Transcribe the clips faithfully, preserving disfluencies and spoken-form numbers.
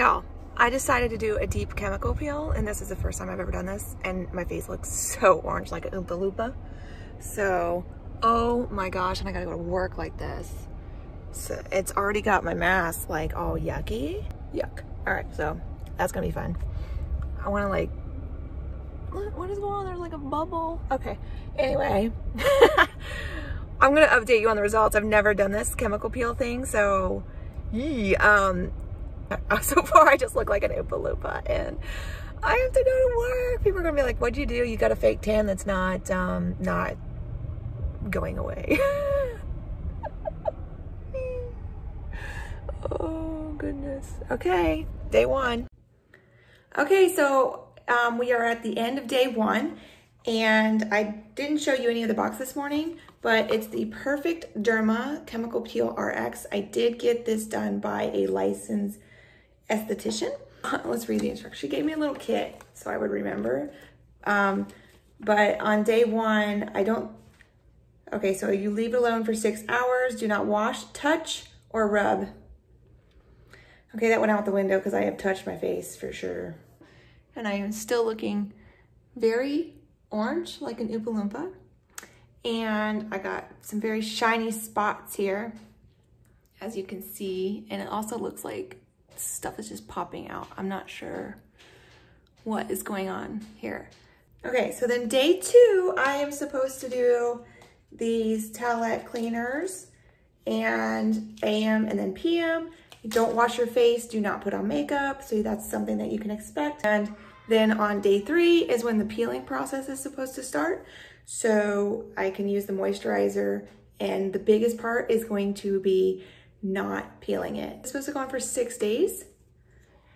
Y'all, I decided to do a deep chemical peel, and this is the first time I've ever done this, and my face looks so orange, like an Oompa Loompa. So, oh my gosh, and I gotta go to work like this. So it's already got my mask like all yucky. Yuck. All right, so that's gonna be fun. I wanna like, what, what is going on? There's like a bubble. Okay, anyway. I'm gonna update you on the results. I've never done this chemical peel thing, so yee. Um, so far I just look like an Oompa Loompa, and I have to go to work. People are gonna be like, what'd you do? You got a fake tan that's not, um, not going away. Oh goodness. Okay, day one. Okay, so um, we are at the end of day one, and I didn't show you any of the box this morning, but it's the Perfect Derma Chemical Peel R X. I did get this done by a licensed esthetician. Let's read the instructions. She gave me a little kit so I would remember. Um, but on day one, I don't, okay, so you leave it alone for six hours. Do not wash, touch, or rub. Okay, that went out the window because I have touched my face for sure. And I am still looking very orange, like an Oompa Loompa. And I got some very shiny spots here, as you can see. And it also looks like stuff is just popping out. I'm not sure what is going on here. Okay, so then day two, I am supposed to do these towelette cleaners, and A M and then P M. Don't wash your face, do not put on makeup. So that's something that you can expect. And then on day three is when the peeling process is supposed to start. So I can use the moisturizer, and the biggest part is going to be not peeling it. It's supposed to go on for six days.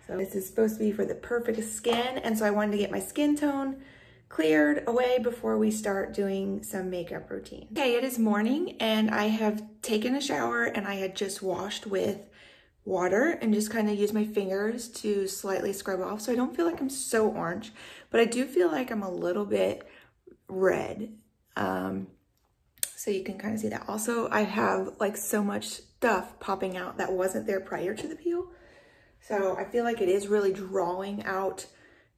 So this is supposed to be for the perfect skin. And so I wanted to get my skin tone cleared away before we start doing some makeup routine. Okay, it is morning, and I have taken a shower, and I had just washed with water and just kind of use my fingers to slightly scrub off, so I don't feel like I'm so orange, but I do feel like I'm a little bit red. Um, so you can kind of see that. Also, I have like so much stuff popping out that wasn't there prior to the peel. So I feel like it is really drawing out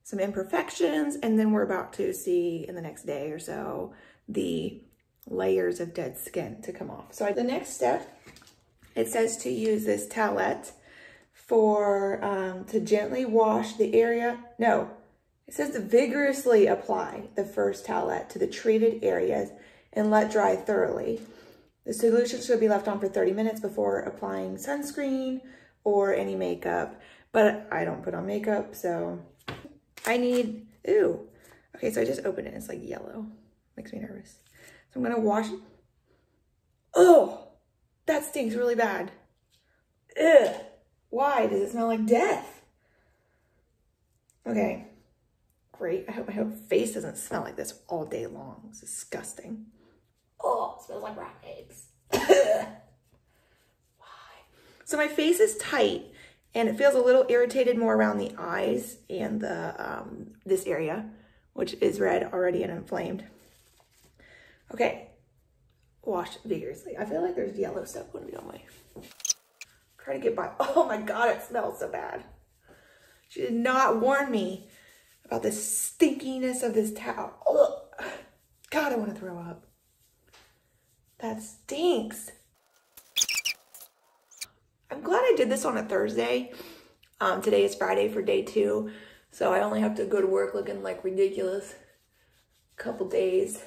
some imperfections, and then we're about to see in the next day or so the layers of dead skin to come off. So the next step, it says to use this towelette for, um, to gently wash the area. No, it says to vigorously apply the first towelette to the treated areas and let dry thoroughly. The solution should be left on for thirty minutes before applying sunscreen or any makeup, but I don't put on makeup, so I need, ooh. Okay, so I just opened it, it's like yellow. Makes me nervous. So I'm gonna wash it. Oh! That stinks really bad. Ugh. Why does it smell like death? Okay, great. I hope my whole face doesn't smell like this all day long. It's disgusting. Oh, it smells like rat eggs. Why? So my face is tight, and it feels a little irritated more around the eyes and the um, this area, which is red already and inflamed. Okay. Wash vigorously. I feel like there's yellow stuff going to be on my, try to get by. Oh my God, it smells so bad. She did not warn me about the stinkiness of this towel. Ugh. God, I want to throw up. That stinks. I'm glad I did this on a Thursday. Um, today is Friday for day two, so I only have to go to work looking like ridiculous a couple days.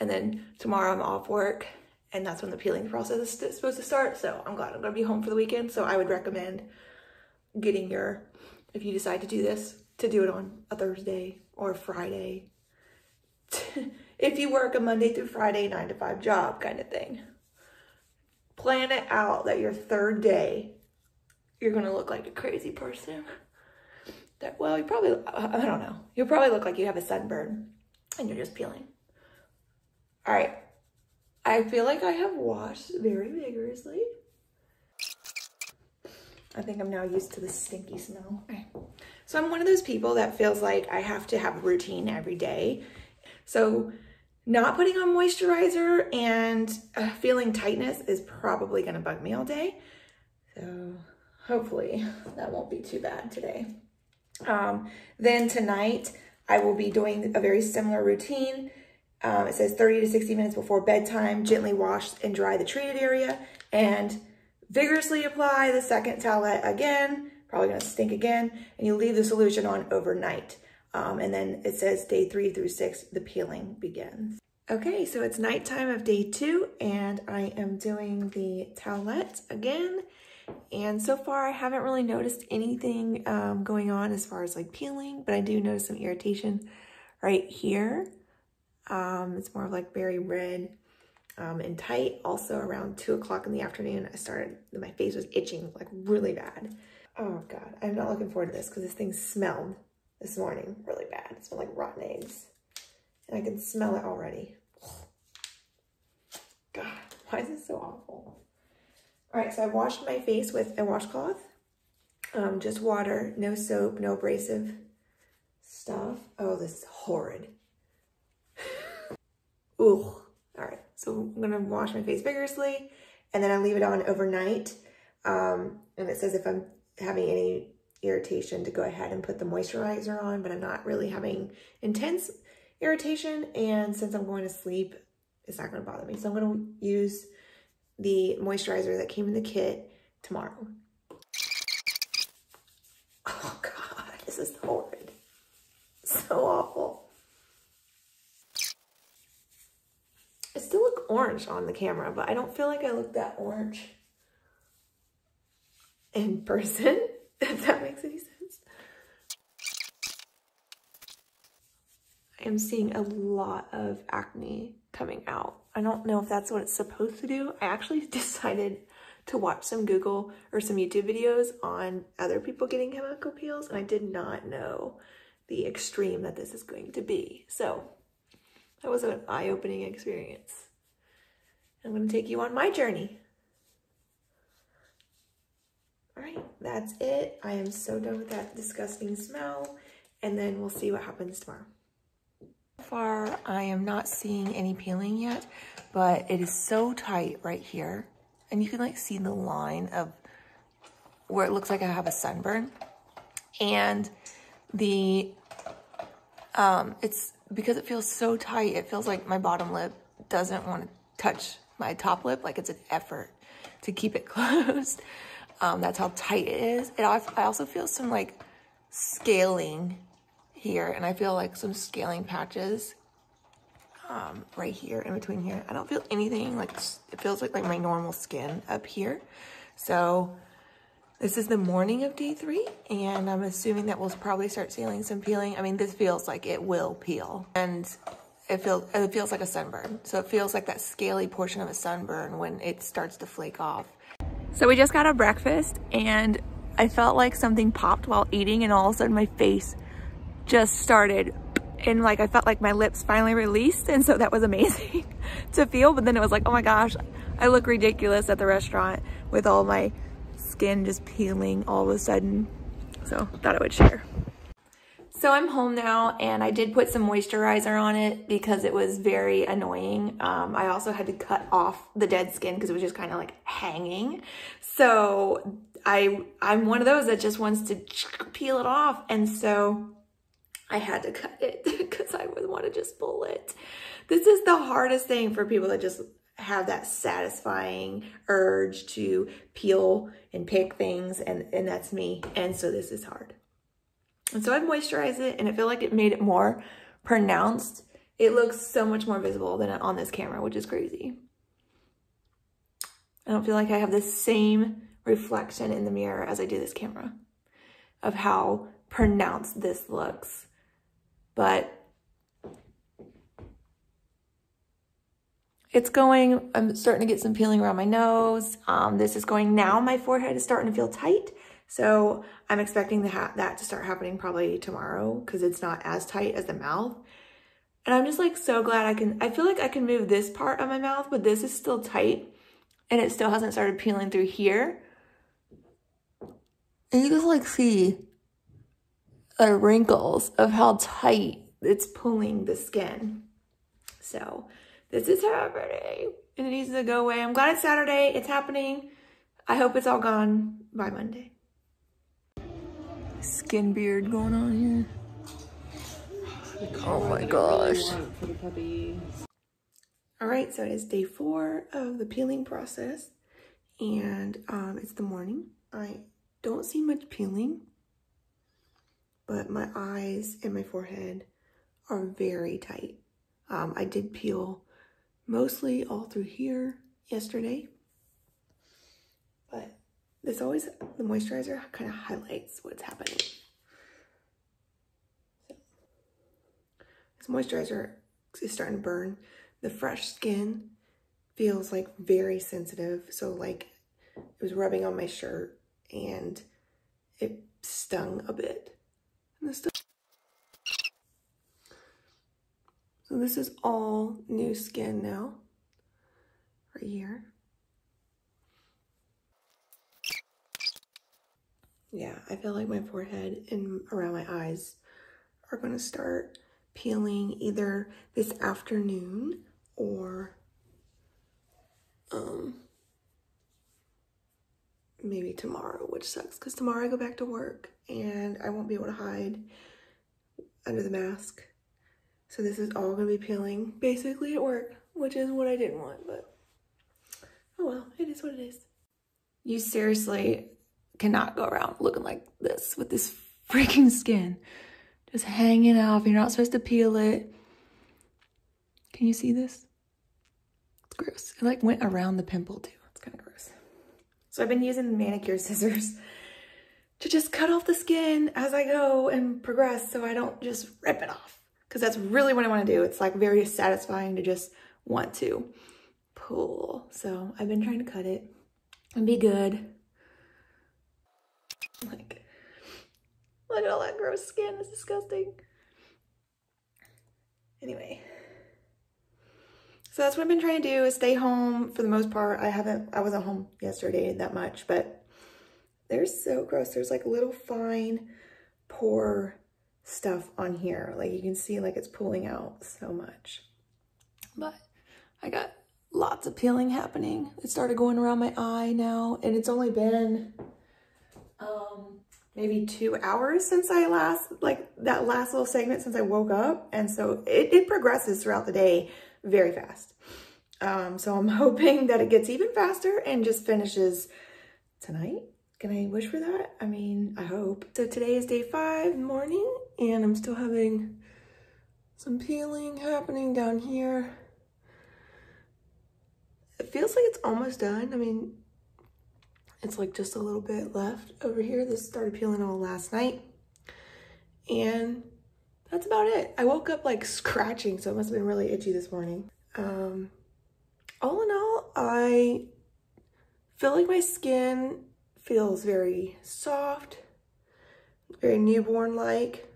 And then tomorrow I'm off work, and that's when the peeling process is supposed to start. So I'm glad I'm gonna be home for the weekend. So I would recommend getting your, if you decide to do this, to do it on a Thursday or a Friday. If you work a Monday through Friday, nine to five job kind of thing. Plan it out that your third day, you're gonna look like a crazy person. That, well, you probably, I don't know. You'll probably look like you have a sunburn and you're just peeling. All right, I feel like I have washed very vigorously. I think I'm now used to the stinky smell. Okay. So I'm one of those people that feels like I have to have a routine every day. So not putting on moisturizer and uh, feeling tightness is probably gonna bug me all day. So hopefully that won't be too bad today. Um, then tonight I will be doing a very similar routine. Um, it says thirty to sixty minutes before bedtime, gently wash and dry the treated area and vigorously apply the second towelette again, probably gonna stink again, and you leave the solution on overnight. Um, and then it says day three through six, the peeling begins. Okay, so it's nighttime of day two and I am doing the towelette again. And so far I haven't really noticed anything um, going on as far as like peeling, but I do notice some irritation right here. Um, it's more of like very red um, and tight. Also around two o'clock in the afternoon, I started, my face was itching like really bad. Oh God, I'm not looking forward to this because this thing smelled this morning really bad. It smelled like rotten eggs and I can smell it already. God, why is it so awful? All right, so I washed my face with a washcloth, um, just water, no soap, no abrasive stuff. Oh, this is horrid. Ooh, all right, so I'm gonna wash my face vigorously and then I leave it on overnight. Um, and it says if I'm having any irritation to go ahead and put the moisturizer on, but I'm not really having intense irritation. And since I'm going to sleep, it's not gonna bother me. So I'm gonna use the moisturizer that came in the kit tomorrow. Oh God, this is horrid. So awful. I still look orange on the camera, but I don't feel like I look that orange in person, if that makes any sense. I am seeing a lot of acne coming out. I don't know if that's what it's supposed to do. I actually decided to watch some Google or some YouTube videos on other people getting chemical peels, and I did not know the extreme that this is going to be. So that was an eye-opening experience. I'm gonna take you on my journey. All right, that's it. I am so done with that disgusting smell, and then we'll see what happens tomorrow. So far, I am not seeing any peeling yet, but it is so tight right here. And you can like see the line of where it looks like I have a sunburn. And the, um, it's, because it feels so tight, it feels like my bottom lip doesn't want to touch my top lip, like it's an effort to keep it closed. Um, that's how tight it is. It, I also feel some like scaling here, and I feel like some scaling patches um, right here, in between here. I don't feel anything, like it feels like, like my normal skin up here. So this is the morning of day three, and I'm assuming that we'll probably start seeing some peeling. I mean, this feels like it will peel, and it feels it feels like a sunburn. So it feels like that scaly portion of a sunburn when it starts to flake off. So we just got our breakfast, and I felt like something popped while eating, and all of a sudden my face just started, and like I felt like my lips finally released, and so that was amazing to feel. But then it was like, oh my gosh, I look ridiculous at the restaurant with all my skin just peeling all of a sudden. So thought I would share. So I'm home now, and I did put some moisturizer on it because it was very annoying. Um, I also had to cut off the dead skin because it was just kind of like hanging. So I, I'm one of those that just wants to peel it off. And so I had to cut it because I would want to just pull it. This is the hardest thing for people that just have that satisfying urge to peel and pick things, and, and that's me. And so this is hard. And so I moisturized it, and I feel like it made it more pronounced. It looks so much more visible than on this camera, which is crazy. I don't feel like I have the same reflection in the mirror as I do this camera of how pronounced this looks, but it's going, I'm starting to get some peeling around my nose. Um, this is going now. My forehead is starting to feel tight. So I'm expecting the ha that to start happening probably tomorrow because it's not as tight as the mouth. And I'm just like so glad I can, I feel like I can move this part of my mouth, but this is still tight and it still hasn't started peeling through here. And you just like see the wrinkles of how tight it's pulling the skin. So this is happening, and it needs to go away. I'm glad it's Saturday, it's happening. I hope it's all gone by Monday. skin beard going on here. Oh my gosh. All right, so it is day four of the peeling process, and um, it's the morning. I don't see much peeling, but my eyes and my forehead are very tight. Um, I did peel mostly all through here yesterday, but there's always the moisturizer kind of highlights what's happening. So, this moisturizer is starting to burn. The fresh skin feels like very sensitive. So like it was rubbing on my shirt and it stung a bit. And this So this is all new skin now, right here. Yeah, I feel like my forehead and around my eyes are gonna start peeling either this afternoon or um, maybe tomorrow, which sucks because tomorrow I go back to work and I won't be able to hide under the mask. So this is all gonna be peeling basically at work, which is what I didn't want, but oh well, it is what it is. You seriously cannot go around looking like this with this freaking skin. Just hanging off, you're not supposed to peel it. Can you see this? It's gross. It like went around the pimple too, it's kind of gross. So I've been using the manicure scissors to just cut off the skin as I go and progress so I don't just rip it off. Because that's really what I want to do. It's like very satisfying to just want to pull. So I've been trying to cut it and be good. Like, look at all that gross skin. It's disgusting. Anyway. So that's what I've been trying to do, is stay home for the most part. I haven't, I wasn't home yesterday that much, but they're so gross. There's like little fine, pore stuff on here, like you can see, like it's pulling out so much, but I got lots of peeling happening. It started going around my eye now, and it's only been um maybe two hours since I last, like that last little segment since I woke up, and so it, it progresses throughout the day very fast. Um so I'm hoping that it gets even faster and just finishes tonight. Can I wish for that? I mean, I hope. So today is day five morning, and I'm still having some peeling happening down here. It feels like it's almost done. I mean, it's like just a little bit left over here. This started peeling all last night, and that's about it. I woke up like scratching, so it must have been really itchy this morning. Um, all in all, I feel like my skin feels very soft, very newborn-like,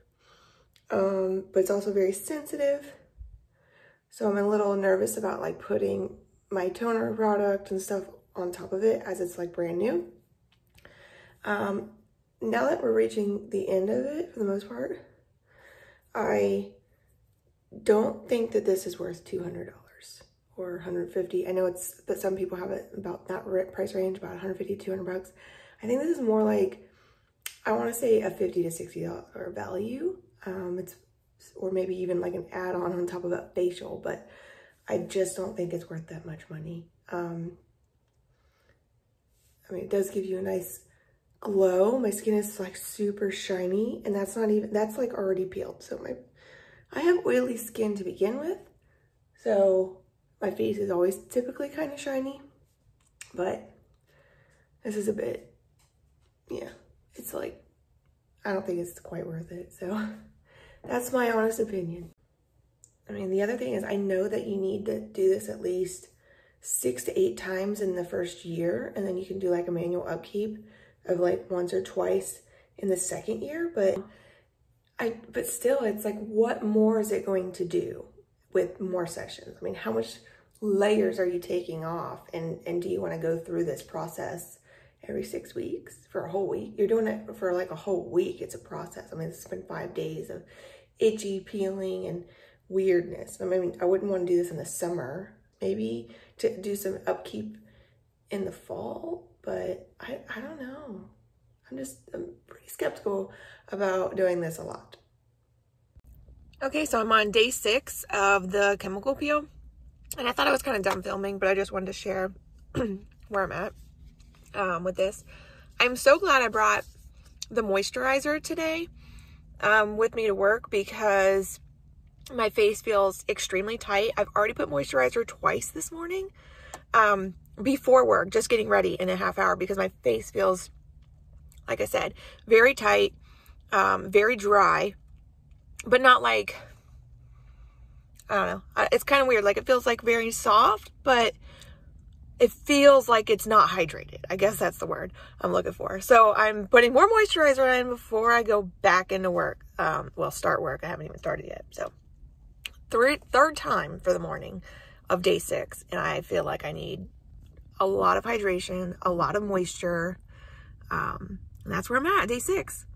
um, but it's also very sensitive. So I'm a little nervous about like putting my toner product and stuff on top of it, as it's like brand new. Um, now that we're reaching the end of it for the most part, I don't think that this is worth two hundred dollars. Or one hundred fifty. I know it's that some people have it about that price range, about one fifty, two hundred bucks. I think this is more like, I want to say a fifty to sixty dollar value. Um, it's or maybe even like an add-on on top of a facial, but I just don't think it's worth that much money. Um, I mean, it does give you a nice glow. My skin is like super shiny, and that's not even that's like already peeled. So my I have oily skin to begin with, so. My face is always typically kind of shiny, but this is a bit, yeah, it's like, I don't think it's quite worth it. So that's my honest opinion. I mean, the other thing is I know that you need to do this at least six to eight times in the first year. And then you can do like a manual upkeep of like once or twice in the second year. But I, but still it's like, what more is it going to do with more sessions? I mean, how much layers are you taking off? And, and do you want to go through this process every six weeks for a whole week? You're doing it for like a whole week. It's a process. I mean, it's been five days of itchy peeling and weirdness. I mean, I wouldn't want to do this in the summer, maybe to do some upkeep in the fall, but I, I don't know. I'm just I'm pretty skeptical about doing this a lot. Okay, so I'm on day six of the chemical peel, and I thought I was kind of done filming, but I just wanted to share where I'm at um, with this. I'm so glad I brought the moisturizer today um, with me to work, because my face feels extremely tight. I've already put moisturizer twice this morning um, before work, just getting ready in a half hour, because my face feels, like I said, very tight, um, very dry, but not like, I don't know. It's kind of weird. Like, it feels like very soft, but it feels like it's not hydrated. I guess that's the word I'm looking for. So I'm putting more moisturizer in before I go back into work. Um, well, start work. I haven't even started yet. So three, third time for the morning of day six. And I feel like I need a lot of hydration, a lot of moisture. Um, and that's where I'm at, day six.